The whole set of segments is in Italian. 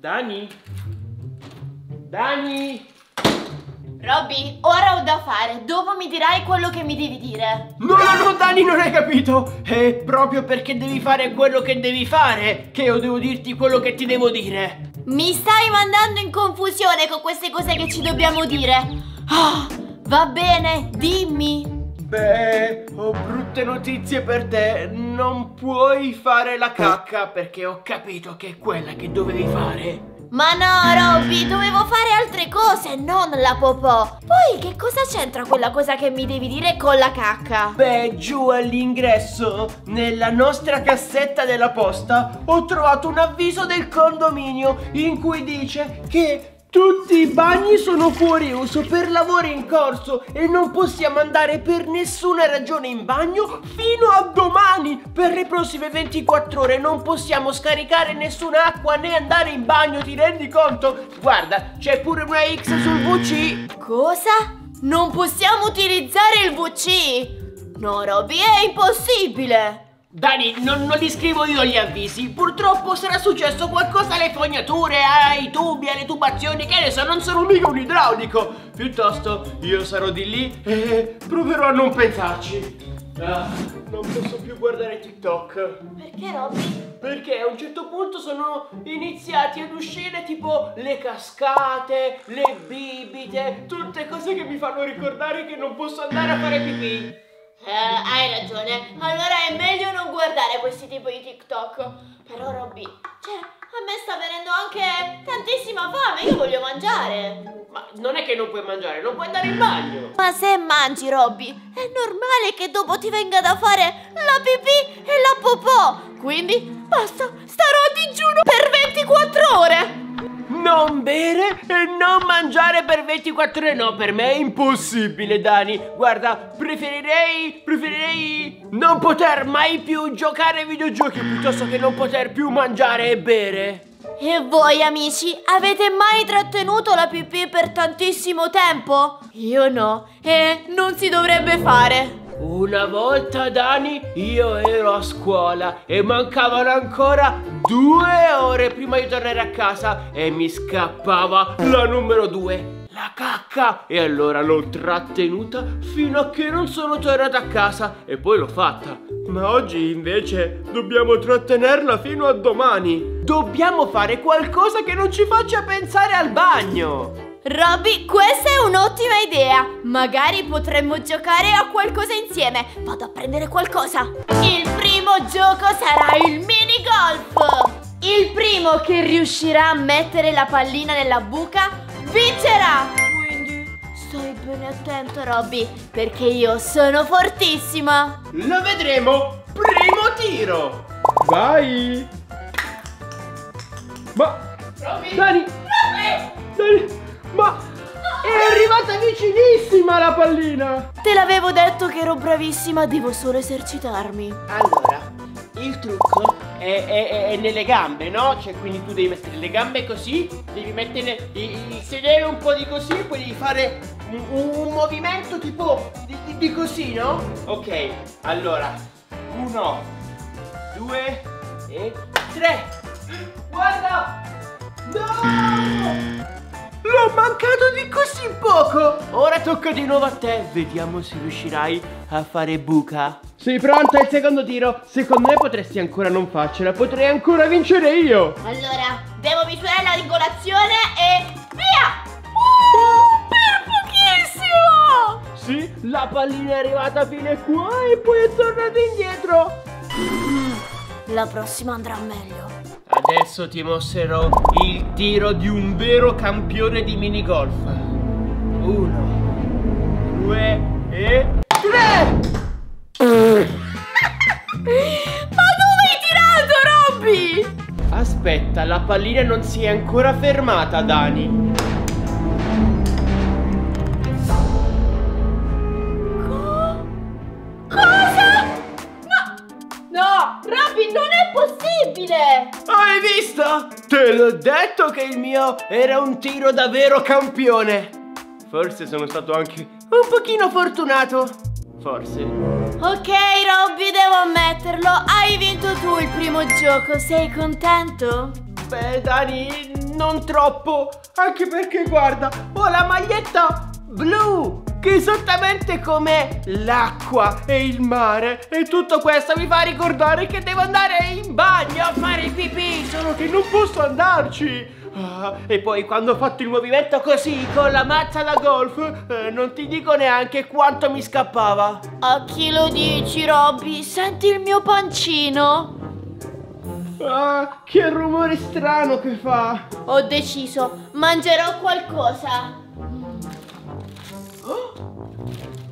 Dani? Dani? Robbi, ora ho da fare, dopo mi dirai quello che mi devi dire. No, no, no, Dani, non hai capito. È proprio perché devi fare quello che devi fare che io devo dirti quello che ti devo dire. Mi stai mandando in confusione con queste cose che ci dobbiamo dire. Ah, va bene, dimmi. Beh, ho brutte notizie per te. Non puoi fare la cacca perché ho capito che è quella che dovevi fare. Ma no, Robbi, dovevo fare altre cose, non la popò. Poi che cosa c'entra quella cosa che mi devi dire con la cacca? Beh, giù all'ingresso, nella nostra cassetta della posta, ho trovato un avviso del condominio in cui dice che tutti i bagni sono fuori uso per lavori in corso e non possiamo andare per nessuna ragione in bagno fino a domani. Per le prossime 24 ore non possiamo scaricare nessuna acqua né andare in bagno, ti rendi conto? Guarda, c'è pure una X sul WC. Cosa? Non possiamo utilizzare il WC? No, Robbi, è impossibile. Dani, non li scrivo io gli avvisi. Purtroppo sarà successo qualcosa alle fognature, ai tubi, alle tubazioni, che adesso non sono mica un idraulico. Piuttosto io sarò di lì e proverò a non pensarci. Ah, non posso più guardare TikTok. Perché, Robbi? Perché a un certo punto sono iniziati ad uscire tipo le cascate, le bibite, tutte cose che mi fanno ricordare che non posso andare a fare pipì. Hai ragione, allora è meglio non guardare questi tipi di TikTok. Però Robbi, cioè, a me sta venendo anche tantissima fame, io voglio mangiare. Ma non è che non puoi mangiare, non puoi andare in bagno. Ma se mangi, Robbi, è normale che dopo ti venga da fare la pipì e la popò. Quindi basta, starò a digiuno per 24 ore. Non bere e non mangiare per 24 ore, no, per me è impossibile, Dani. Guarda, preferirei non poter mai più giocare ai videogiochi piuttosto che non poter più mangiare e bere. E voi, amici, avete mai trattenuto la pipì per tantissimo tempo? Io no, e non si dovrebbe fare. Una volta, Dani, io ero a scuola e mancavano ancora 2 ore prima di tornare a casa e mi scappava la numero 2, la cacca. E allora l'ho trattenuta fino a che non sono tornata a casa e poi l'ho fatta. Ma oggi invece dobbiamo trattenerla fino a domani. Dobbiamo fare qualcosa che non ci faccia pensare al bagno. Robbi, questa è un'ottima idea. Magari potremmo giocare a qualcosa insieme. Vado a prendere qualcosa. Il primo gioco sarà il mini golf. Il primo che riuscirà a mettere la pallina nella buca vincerà. Quindi stai bene attento, Robbi, perché io sono fortissima. Lo vedremo. Primo tiro. Vai. Ma Robbi, Dani, ma è arrivata vicinissima la pallina! Te l'avevo detto che ero bravissima, devo solo esercitarmi. Allora, il trucco è nelle gambe, no? Cioè, quindi tu devi mettere le gambe così, devi mettere il sedere un po' di così, poi devi fare un movimento tipo di così, no? Ok, allora, 1, 2 e 3. Guarda! No! L'ho mancato di così poco. Ora tocca di nuovo a te. Vediamo se riuscirai a fare buca. Sei pronta al secondo tiro? Secondo me potresti ancora non farcela. Potrei ancora vincere io. Allora, devo misurare la regolazione e via! Per pochissimo! Sì, la pallina è arrivata fino a qua e poi è tornata indietro. La prossima andrà meglio. Adesso ti mostrerò il tiro di un vero campione di minigolf. 1, 2 e 3! Ma dove hai tirato, Robbi? Aspetta, la pallina non si è ancora fermata, Dani. Cosa? No, Robbi, non è possibile! Hai visto? Te l'ho detto che il mio era un tiro da vero campione. Forse sono stato anche un pochino fortunato. Forse. Ok, Robbi, devo ammetterlo, hai vinto tu il primo gioco, sei contento? Beh, Dani, non troppo, anche perché guarda, ho la maglietta blu, che è esattamente come l'acqua e il mare, e tutto questo mi fa ricordare che devo andare in bagno a fare il pipì, solo che non posso andarci. Ah, e poi quando ho fatto il movimento così con la mazza da golf, non ti dico neanche quanto mi scappava. A chi lo dici, Robbi? Senti il mio pancino? Ah, che rumore strano che fa. Ho deciso, mangerò qualcosa. Oh,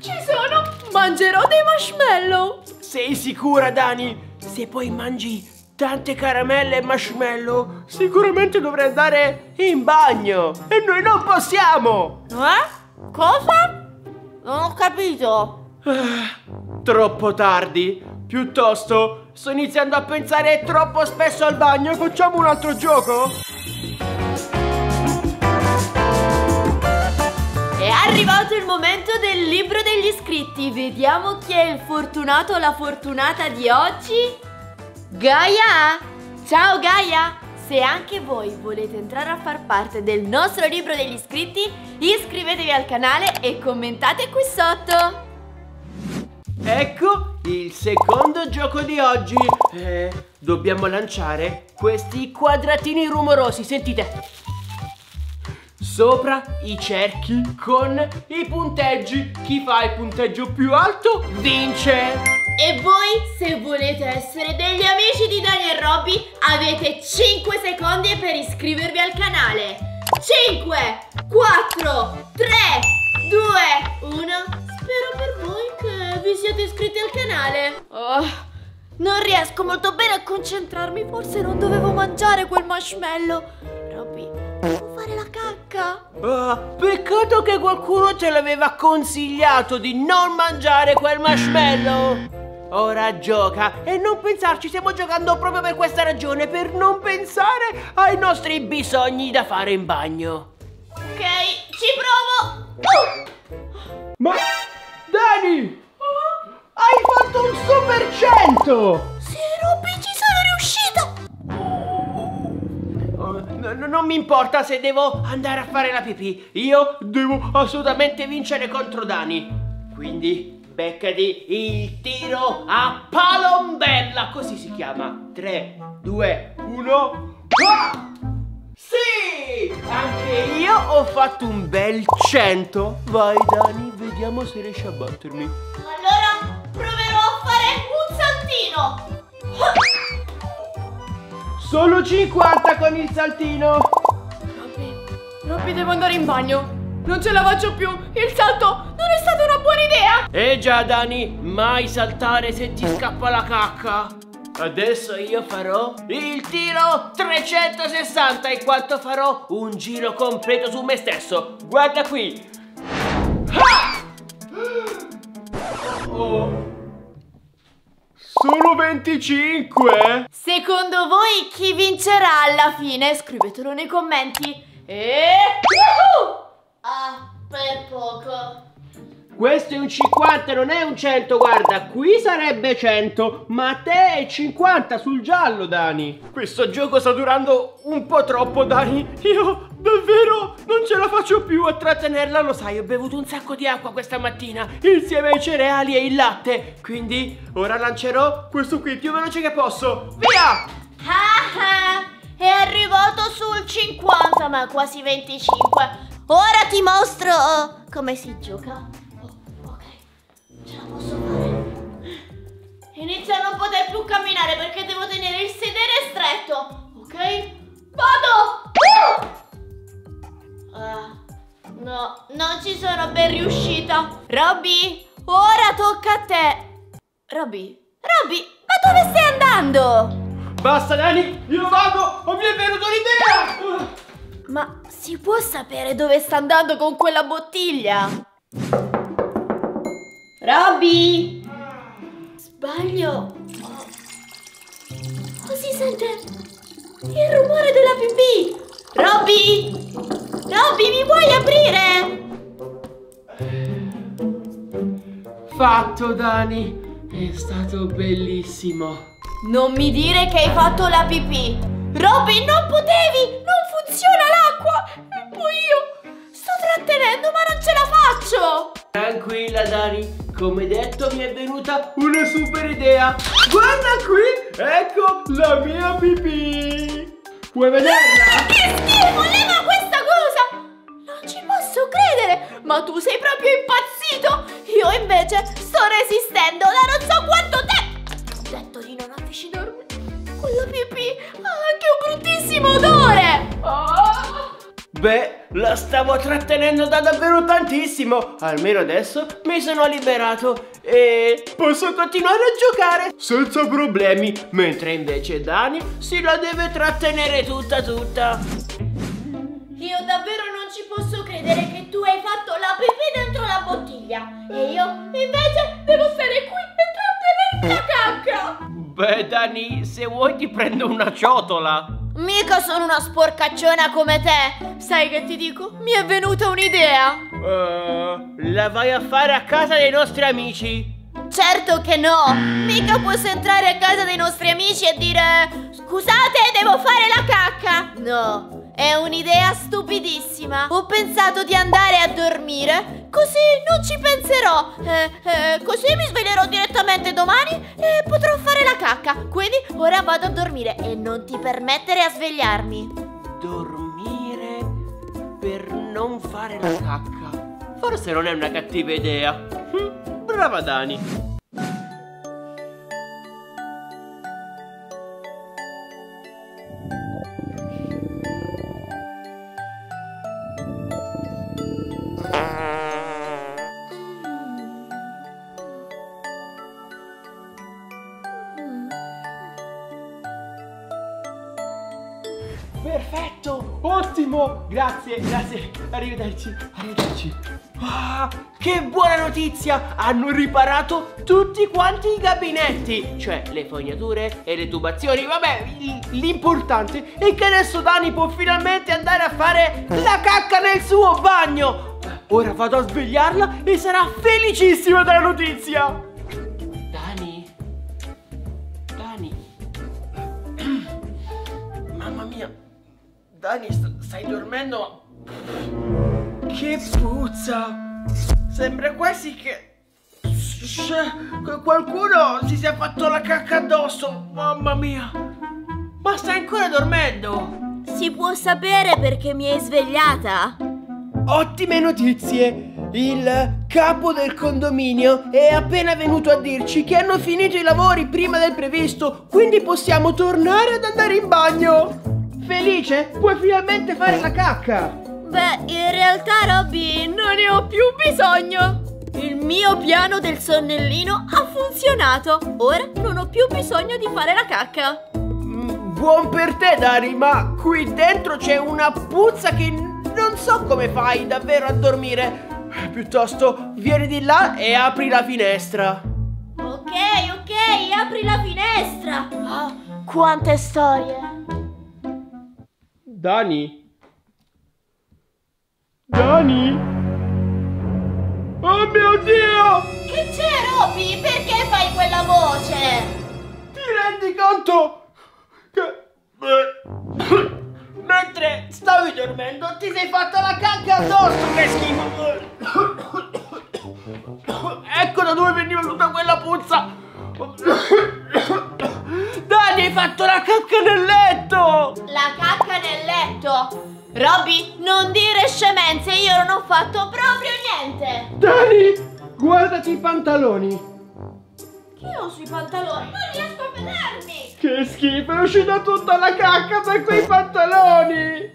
ci sono! Mangerò dei marshmallow. Sei sicura, Dani? Se poi mangi tante caramelle e marshmallow, sicuramente dovrei andare in bagno e noi non possiamo! Eh? Cosa? Non ho capito! Ah, troppo tardi! Piuttosto sto iniziando a pensare troppo spesso al bagno, facciamo un altro gioco? È arrivato il momento del libro degli iscritti, vediamo chi è il fortunato o la fortunata di oggi. Gaia! Ciao Gaia! Se anche voi volete entrare a far parte del nostro libro degli iscritti, iscrivetevi al canale e commentate qui sotto! Ecco il secondo gioco di oggi! Dobbiamo lanciare questi quadratini rumorosi, sentite! Sopra i cerchi con i punteggi, chi fa il punteggio più alto vince! E voi, se volete essere degli amici di Dani e Robbi, avete 5 secondi per iscrivervi al canale. 5, 4, 3, 2, 1. Spero per voi che vi siate iscritti al canale. Oh, non riesco molto bene a concentrarmi, forse non dovevo mangiare quel marshmallow. Robbi, devo fare la cacca. Peccato che qualcuno ce l'aveva consigliato di non mangiare quel marshmallow. Ora gioca e non pensarci, stiamo giocando proprio per questa ragione, per non pensare ai nostri bisogni da fare in bagno. Ok, ci provo. Oh! Ma Dani, hai fatto un super 100! Sì, Robbi, ci sono riuscita! Non mi importa se devo andare a fare la pipì, io devo assolutamente vincere contro Dani, quindi beccati il tiro a palombella, così si chiama. 3, 2, 1. Ah! Sì! Anche io ho fatto un bel 100. Vai Dani, vediamo se riesci a battermi. Allora proverò a fare un saltino. Solo 50 con il saltino. Robbi, devo andare in bagno. Non ce la faccio più, il salto non è stata una buona idea. Eh già Dani, mai saltare se ti scappa la cacca. Adesso io farò il tiro 360, in quanto farò un giro completo su me stesso. Guarda qui. Ah! Oh. Solo 25? Secondo voi chi vincerà alla fine? Scrivetelo nei commenti. E... Woohoo! Ah, per poco. Questo è un 50, non è un 100, guarda, qui sarebbe 100, ma a te è 50 sul giallo, Dani. Questo gioco sta durando un po' troppo, Dani. Io davvero non ce la faccio più a trattenerla, lo sai, ho bevuto un sacco di acqua questa mattina, insieme ai cereali e il latte. Quindi ora lancerò questo qui più veloce che posso. Via! Ah, è arrivato sul 50, ma quasi 25. Ora ti mostro come si gioca. Oh, ok, ce la posso fare. Inizio a non poter più camminare perché devo tenere il sedere stretto. Ok, vado. No, non ci sono ben riuscita. Robbi, ora tocca a te. Robbi, ma dove stai andando? Basta Dani, io vado, non mi è venuta un'idea. Ma si può sapere dove sta andando con quella bottiglia? Robbi! Sbaglio! Oh, si sente il rumore della pipì! Robbi, mi vuoi aprire? Fatto Dani! È stato bellissimo! Non mi dire che hai fatto la pipì! Robbi, non potevi! Non funzionava! Funziona l'acqua! E poi io sto trattenendo, ma non ce la faccio! Tranquilla Dani, come detto mi è venuta una super idea. Guarda qui, ecco la mia pipì. Vuoi vederla? Che schifo, leva questa cosa! Non ci posso credere, ma tu sei proprio impazzito! Io invece sto resistendo da non so quanto tempo! Ho detto di non avvicinarmi. Quella pipì ha anche un bruttissimo odore! Oh. Beh, la stavo trattenendo da davvero tantissimo. Almeno adesso mi sono liberato e posso continuare a giocare senza problemi. Mentre invece Dani si la deve trattenere tutta. Io davvero non ci posso credere che tu hai fatto la pipì dentro la bottiglia e io invece devo stare qui e trattenere la cacca. Beh Dani, se vuoi ti prendo una ciotola. Mica sono una sporcacciona come te. Sai che ti dico? Mi è venuta un'idea. La vai a fare a casa dei nostri amici? Certo che no. Mica posso entrare a casa dei nostri amici e dire: scusate, devo fare la cacca. No, è un'idea stupidissima. Ho pensato di andare a dormire, così non ci penserò. Così mi sveglierò direttamente domani e potrò fare la cacca. Quindi ora vado a dormire e non ti permettere a svegliarmi. Dormire per non fare la cacca. Forse non è una cattiva idea. Brava Dani. Perfetto, ottimo, grazie, arrivederci. Ah, che buona notizia, hanno riparato tutti quanti i gabinetti, cioè le fognature e le tubazioni. Vabbè, l'importante è che adesso Dani può finalmente andare a fare la cacca nel suo bagno. Ora vado a svegliarla e sarà felicissima della notizia. Dani, mamma mia, Dani, stai dormendo? Che puzza! Sembra quasi che qualcuno si sia fatto la cacca addosso. Mamma mia! Ma stai ancora dormendo? Si può sapere perché mi hai svegliata? Ottime notizie! Il capo del condominio è appena venuto a dirci che hanno finito i lavori prima del previsto, quindi possiamo tornare ad andare in bagno! Felice? Puoi finalmente fare la cacca! Beh, in realtà Robbi, non ne ho più bisogno! Il mio piano del sonnellino ha funzionato! Ora non ho più bisogno di fare la cacca! Buon per te Dani, ma qui dentro c'è una puzza che non so come fai davvero a dormire! Piuttosto vieni di là e apri la finestra! Ok, apri la finestra! Oh, quante storie! Dani? Oh mio Dio! Che c'è Robbi? Perché fai quella voce? Ti rendi conto che mentre stavi dormendo ti sei fatta la cacca addosso? Che schifo! Ecco da dove veniva tutta quella puzza! Dani, hai fatto la cacca nel letto! La cacca nel letto? Robbi, non dire scemenze, io non ho fatto proprio niente! Dani, guardati i pantaloni! Che ho sui pantaloni? Non riesco a vedermi! Che schifo, è uscita tutta la cacca per quei pantaloni!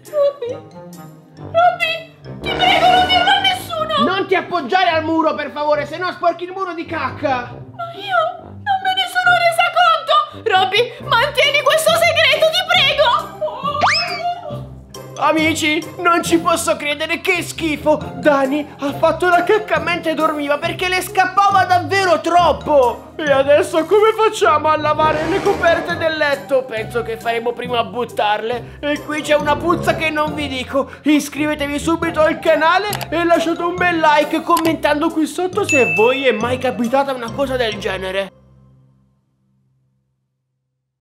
Robbi, ti prego, non dirlo a nessuno! Non ti appoggiare al muro, per favore, se no sporchi il muro di cacca! Ma io non me ne sono resa conto! Robbi, mantieni questo segreto, ti prego! Amici, non ci posso credere, che schifo! Dani ha fatto la cacca mentre dormiva perché le scappava davvero troppo! E adesso come facciamo a lavare le coperte del letto? Penso che faremo prima a buttarle. E qui c'è una puzza che non vi dico. Iscrivetevi subito al canale e lasciate un bel like commentando qui sotto se a voi è mai capitata una cosa del genere.